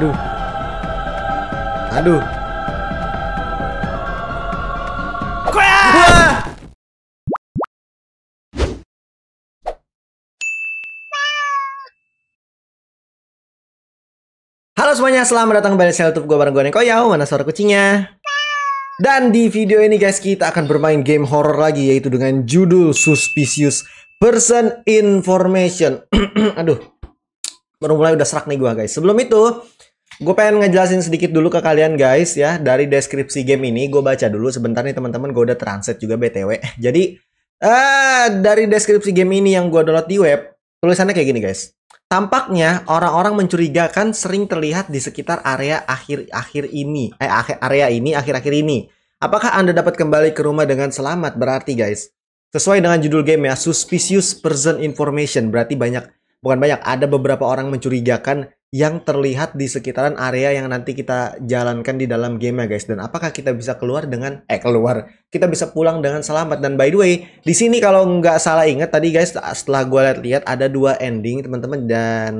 Aduh. Halo semuanya, selamat datang kembali di channel YouTube gue bareng gue Nekoyaw, mana suara kucingnya. Dan di video ini guys, kita akan bermain game horror lagi, yaitu dengan judul Suspicious Person Information. Aduh, baru mulai udah serak nih gue guys. Sebelum itu, gue pengen ngejelasin sedikit dulu ke kalian guys ya. Dari deskripsi game ini, gue baca dulu sebentar nih teman-teman, gue udah translate juga BTW. Jadi, dari deskripsi game ini yang gue download di web, tulisannya kayak gini guys. Tampaknya orang-orang mencurigakan sering terlihat di sekitar area akhir-akhir ini. Apakah Anda dapat kembali ke rumah dengan selamat? Berarti guys, sesuai dengan judul game ya, Suspicious Person Information. Berarti ada beberapa orang mencurigakan yang terlihat di sekitaran area yang nanti kita jalankan di dalam game ya guys. Dan apakah kita bisa kita bisa pulang dengan selamat. Dan by the way, di sini kalau nggak salah ingat tadi guys, setelah gue lihat-lihat ada 2 ending teman-teman. Dan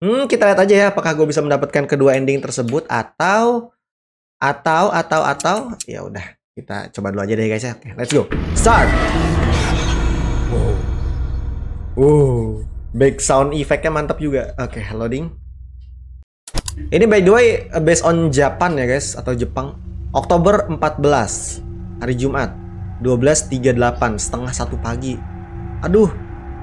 kita lihat aja ya, apakah gue bisa mendapatkan kedua ending tersebut atau ya udah, kita coba dulu aja deh guys ya. Oke, let's go. Start. Wow. Back sound effect-nya mantap juga. Oke, loading. Ini by the way based on Japan ya guys, atau Jepang. Oktober 14, hari Jumat, 12.38, setengah 1 pagi. Aduh,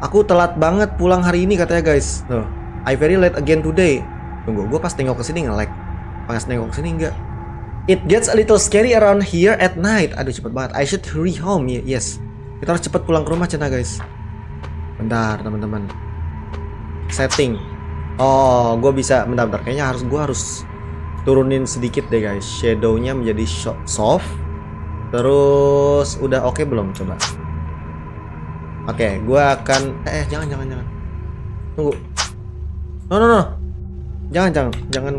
aku telat banget pulang hari ini katanya guys. Loh, I very late again today. Tunggu, gue pas nengok kesini nge-lag. Pas nengok kesini enggak. It gets a little scary around here at night. Aduh, cepet banget. I should hurry home. Yes, kita harus cepet pulang ke rumah cina guys. Bentar teman-teman. Setting. Oh, gue bisa bentar. Kayaknya gue harus turunin sedikit deh guys. Shadownya menjadi soft. Terus udah oke belum? Coba. Oke, gue akan jangan. Tunggu. No. Jangan.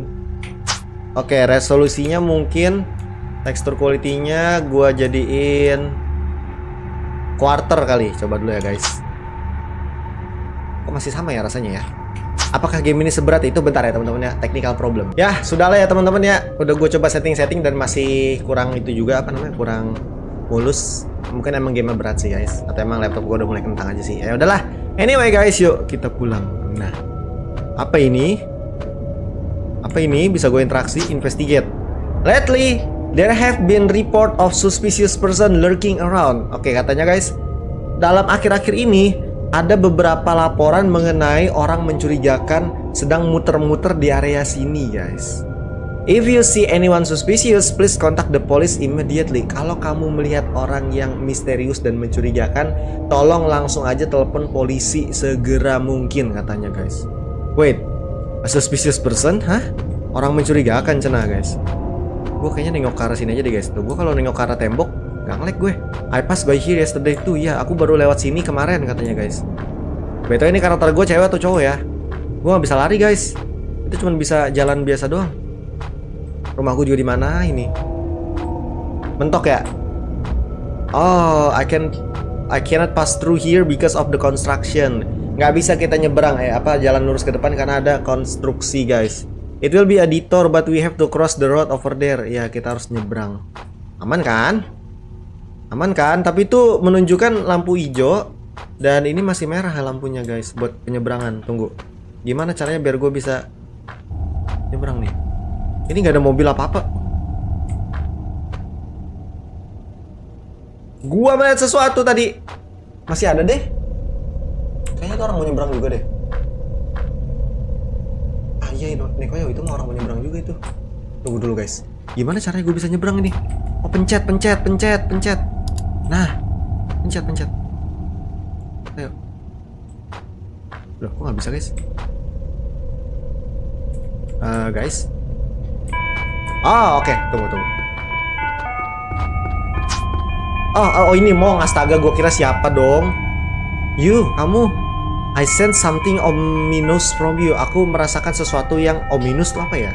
Oke, resolusinya mungkin tekstur quality-nya gue jadiin quarter kali. Coba dulu ya guys. Kok masih sama ya rasanya ya? Apakah game ini seberat itu? Bentar ya teman-teman ya, technical problem. Ya sudahlah ya teman-teman ya, udah gue coba setting-setting dan masih kurang itu juga, kurang mulus. Mungkin emang game berat sih guys, atau emang laptop gue udah mulai kentang aja sih. Ya udahlah. Anyway guys, yuk kita pulang. Nah, apa ini? Apa ini? Bisa gue interaksi? Investigate. Lately there have been report of suspicious person lurking around. Oke, katanya guys, dalam akhir-akhir ini ada beberapa laporan mengenai orang mencurigakan sedang muter-muter di area sini guys. If you see anyone suspicious, please contact the police immediately. Kalau kamu melihat orang yang misterius dan mencurigakan, tolong langsung aja telepon polisi segera mungkin katanya guys. Wait, a suspicious person? Hah? Orang mencurigakan cenah guys. Gue kayaknya nengok ke arah sini aja deh guys. Tuh, gue kalau nengok ke arah tembok gak nge-lag gue. I passed by here yesterday too. Ya, aku baru lewat sini kemarin katanya guys. Betul, ini karakter gue cewek atau cowok ya? Gue gak bisa lari guys. Itu cuma bisa jalan biasa doang. Rumah gue juga di mana ini? Mentok ya? Oh, I cannot pass through here because of the construction. Gak bisa kita nyeberang jalan lurus ke depan karena ada konstruksi guys. It will be a detour but we have to cross the road over there. Ya, kita harus nyeberang. Aman kan? Aman kan? Tapi itu menunjukkan lampu hijau. Dan ini masih merah lampunya guys, buat penyeberangan. Tunggu, gimana caranya biar gue bisa nyeberang nih? Ini gak ada mobil apa-apa. Gua melihat sesuatu tadi. Masih ada deh. Kayaknya itu orang mau nyeberang juga deh. Ah iya, Nekoyaw itu orang mau nyeberang juga itu. Tunggu dulu guys, gimana caranya gue bisa nyeberang ini? Oh, pencet. Nah, pencet. Ayo. Loh, kok nggak bisa guys? Guys. Oh, oke. Tunggu. Oh, ini Mong. Astaga, gue kira siapa dong? You, kamu. I sense something ominous from you. Aku merasakan sesuatu yang ominous tuh apa ya?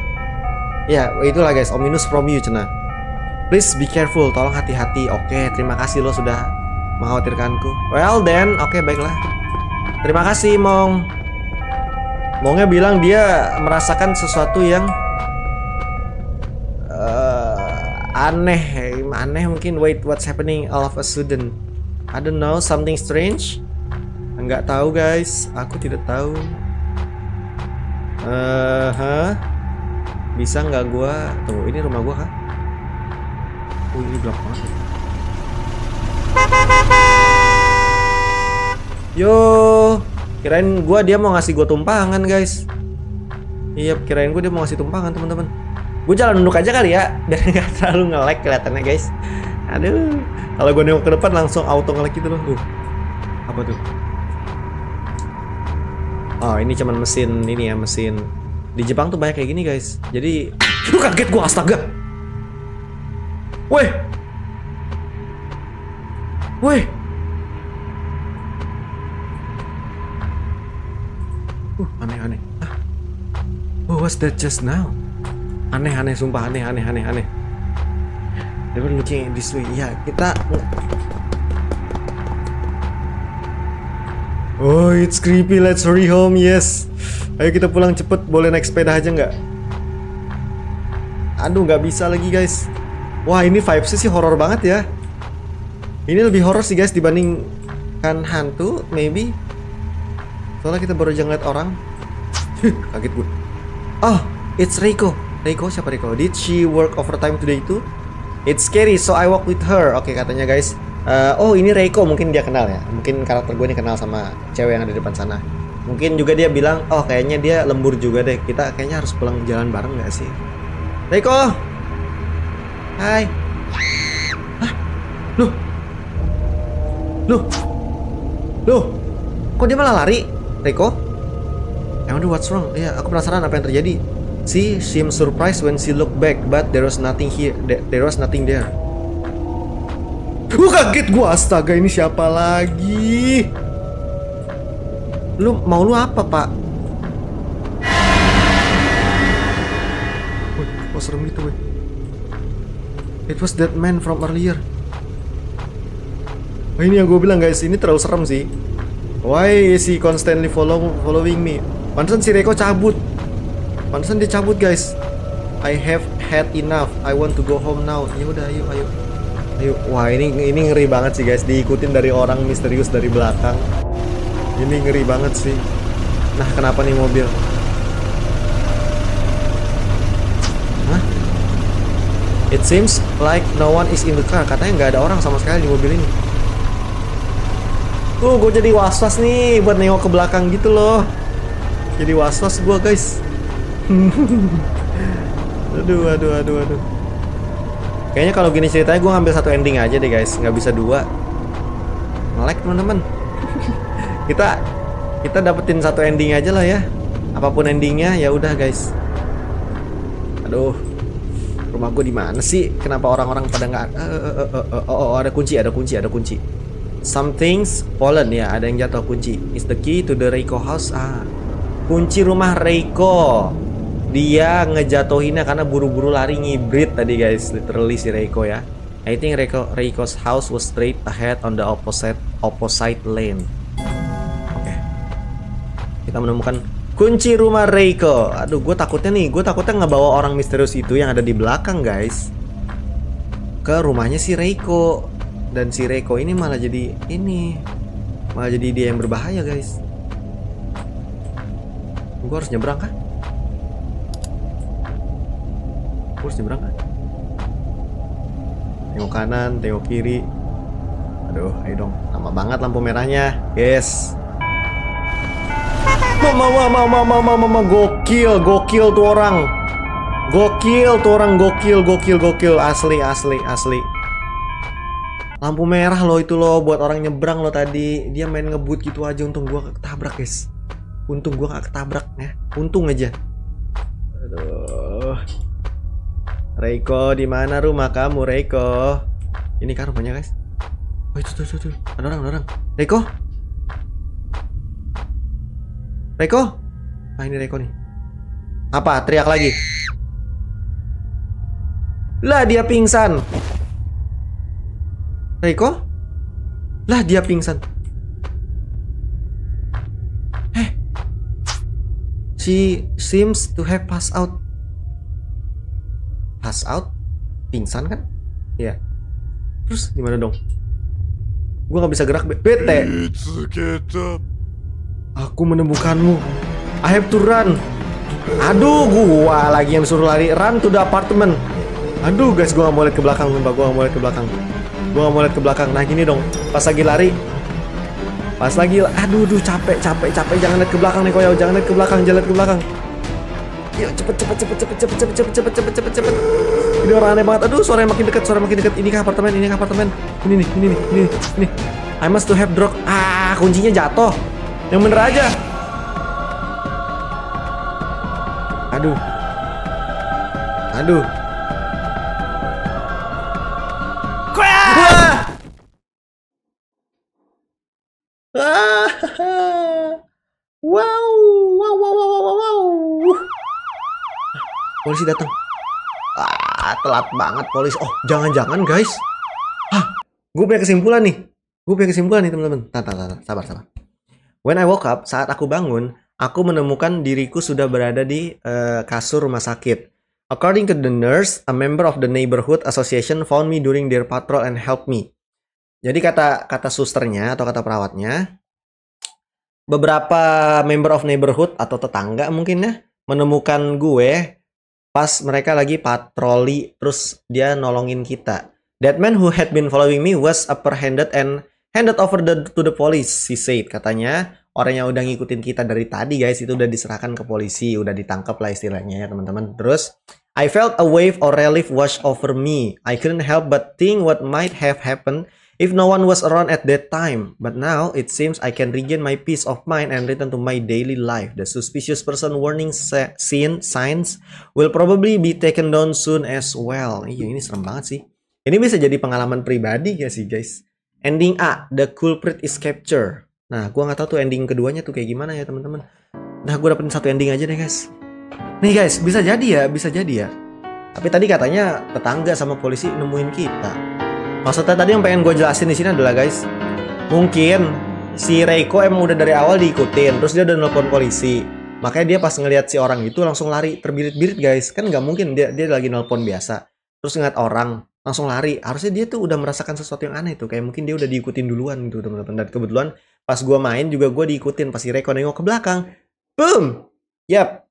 Ya, itulah guys. Ominous from you, cena. Please be careful, tolong hati-hati. Oke, terima kasih lo sudah mengkhawatirkanku. Well then, oke baiklah. Terima kasih Mong. Mongnya bilang dia merasakan sesuatu yang aneh mungkin. Wait, what's happening all of a sudden? I don't know, something strange. Nggak tahu guys, aku tidak tahu. Bisa nggak gua? Tuh, ini rumah gua kah? Ini blok banget. Yo, kirain gua dia mau ngasih gua tumpangan guys. Iya, kirain gua dia mau ngasih tumpangan teman-teman. Gue jalan nunduk aja kali ya, biar nggak terlalu nge-lag kelihatannya guys. Aduh, kalau gue nengok ke depan langsung auto nge-lag gitu loh. Tuh, apa tuh? Oh, ini cuman mesin ini ya, mesin. Di Jepang tuh banyak kayak gini guys. Jadi, lu kaget gue, astaga. Weh, weh. Aneh-aneh. What was that just now? Aneh-aneh, sumpah aneh. They were looking this way. Ya, kita. Oh, it's creepy. Let's hurry home. Yes. Ayo kita pulang cepet. Boleh naik sepeda aja nggak? Aduh, nggak bisa lagi guys. Wah, ini vibesnya sih horor banget ya. Ini lebih horor sih guys dibandingkan hantu, maybe. Soalnya kita baru aja ngeliat orang. Kaget gue. Oh, it's Reiko. Reiko, siapa Reiko? Did she work overtime today too? It's scary, so I walk with her. Oke, katanya guys. Oh, ini Reiko, mungkin dia kenal ya. Mungkin karakter gue ini kenal sama cewek yang ada di depan sana. Mungkin juga dia bilang, oh kayaknya dia lembur juga deh. Kita kayaknya harus pulang jalan bareng gak sih? Reiko! Hai. Hah? Loh? Loh? Loh? Kok dia malah lari? Reiko? I wonder what's wrong. Iya, aku penasaran apa yang terjadi. She seemed surprised when she looked back, but there was nothing here. There was nothing there. Lu kaget gua, astaga ini siapa lagi? Lu mau lu apa, Pak? Wih, kok serem gitu, weh. It was that man from earlier. Wah, ini yang gue bilang guys, ini terlalu serem sih. Why is he constantly following me? Pantesan si Reiko cabut. Pantesan dia cabut guys. I have had enough. I want to go home now. Ya udah, ayo. Wah, ini ngeri banget sih guys. Diikutin dari orang misterius dari belakang. Ini ngeri banget sih. Nah, kenapa nih mobil? Hah? It seems like no one is in the car. Katanya nggak ada orang sama sekali di mobil ini. Tuh, gue jadi was-was nih buat nengok ke belakang gitu loh. Jadi was-was gue guys. aduh. Kayaknya kalau gini ceritanya gue ngambil satu ending aja deh guys, nggak bisa dua. Nge-lag teman-teman. Kita dapetin satu ending aja lah ya. Apapun endingnya ya udah guys. Aduh, rumah gue di mana sih? Kenapa orang-orang pada nggak? Ada kunci. Something's fallen ya, ada yang jatuh kunci. Is the key to the Reiko house? Kunci rumah Reiko. Dia ngejatuhinnya karena buru-buru lari ngibrit tadi guys, literally si Reiko ya. I think Reiko's house was straight ahead on the opposite lane. Oke. Kita menemukan kunci rumah Reiko. Aduh, gue takutnya ngebawa orang misterius itu yang ada di belakang guys ke rumahnya si Reiko. Dan si Reiko ini malah jadi dia yang berbahaya guys. Gue harus nyebrang kah? Tengok kanan, tengok kiri. Aduh, ayo dong. Lama banget lampu merahnya. Yes. Mama. Gokil tuh orang. Gokil. Asli. Lampu merah loh itu loh, buat orang nyebrang loh tadi. Dia main ngebut gitu aja, untung gua ketabrak, guys. Untung gua gak ketabrak ya. Untung aja. Aduh. Reiko, di mana rumah kamu, Reiko? Ini kan rumahnya, guys. Oh, itu tuh. Ada orang. Reiko? Nah, ini Reiko nih. Apa? Teriak lagi. Lah, dia pingsan. Reiko? Lah, dia pingsan. She seems to have passed out. Pingsan kan? Iya. Terus gimana dong? Gue gak bisa gerak, bete. Aku menemukanmu. I have to run. Aduh, gua lagi yang suruh lari. Run to the apartment. Aduh guys, gua gak mau lihat ke belakang, sumpah. Gua gak mau lihat ke belakang. Gua gak mau lihat ke belakang. Nah gini dong, pas lagi lari, pas lagi, aduh, duh, capek, capek, capek. Jangan lihat ke belakang nih, Koyaw. Jangan lihat ke belakang, jangan lihat ke belakang. Yuk, cepet, cepet, cepet, cepet, cepet, cepet, cepet, cepet, cepet, cepet, cepet. Ini orang aneh banget. Aduh, suaranya makin dekat, suara makin dekat. Ini kah apartemen? Ini kah apartemen? Ini nih, ini nih, ini nih. I must to have drug. Ah, kuncinya jatuh. Yang bener aja. Aduh, aduh. Polisi datang. Ah, telat banget polisi. Oh, jangan-jangan guys. Hah, gue punya kesimpulan nih. Gue punya kesimpulan nih teman-teman. Sabar. When I woke up, saat aku bangun, aku menemukan diriku sudah berada di kasur rumah sakit. According to the nurse, a member of the neighborhood association found me during their patrol and helped me. Jadi kata susternya atau kata perawatnya, beberapa member of neighborhood atau tetangga mungkin ya menemukan gue pas mereka lagi patroli, terus dia nolongin kita. That man who had been following me was apprehended and handed over to the police, he said. Katanya orang yang udah ngikutin kita dari tadi guys itu udah diserahkan ke polisi, udah ditangkap lah istilahnya ya teman-teman. Terus I felt a wave or relief wash over me. I couldn't help but think what might have happened if no one was around at that time. But now it seems I can regain my peace of mind and return to my daily life. The suspicious person warning signs will probably be taken down soon as well. Iya, ini serem banget sih. Ini bisa jadi pengalaman pribadi ya sih guys. Ending A, the culprit is captured. Nah, gue nggak tahu tuh ending keduanya tuh kayak gimana ya teman-teman. Nah, gue dapetin satu ending aja deh guys. Nih guys, bisa jadi ya, bisa jadi ya. Tapi tadi katanya tetangga sama polisi nemuin kita. Maksudnya tadi yang pengen gue jelasin di sini adalah guys, mungkin si Reiko emang udah dari awal diikutin, terus dia udah nelpon polisi. Makanya dia pas ngelihat si orang itu langsung lari terbirit-birit guys. Kan nggak mungkin dia lagi nelpon biasa, terus ngeliat orang langsung lari. Harusnya dia tuh udah merasakan sesuatu yang aneh tuh. Kayak mungkin dia udah diikutin duluan gitu teman-teman. Dan kebetulan pas gue main juga gue diikutin. Pas si Reiko nengok ke belakang, boom, yap,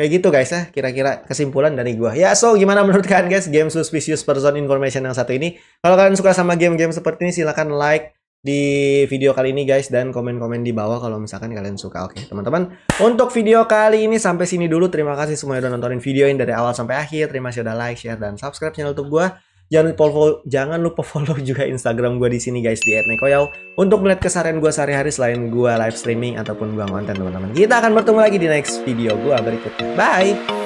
kayak gitu guys ya. Kira-kira kesimpulan dari gue. Ya, so gimana menurut kalian guys game Suspicious Person Information yang satu ini? Kalau kalian suka sama game-game seperti ini, silahkan like di video kali ini guys, dan komen-komen di bawah kalau misalkan kalian suka. Oke teman-teman, untuk video kali ini sampai sini dulu. Terima kasih semuanya udah nontonin video ini dari awal sampai akhir. Terima kasih udah like, share, dan subscribe channel YouTube gue. Jangan lupa follow juga Instagram gue di sini guys, di @nekoyaw, untuk melihat keseharian gue sehari-hari selain gue live streaming ataupun gue konten teman-teman. Kita akan bertemu lagi di next video gue berikutnya. Bye.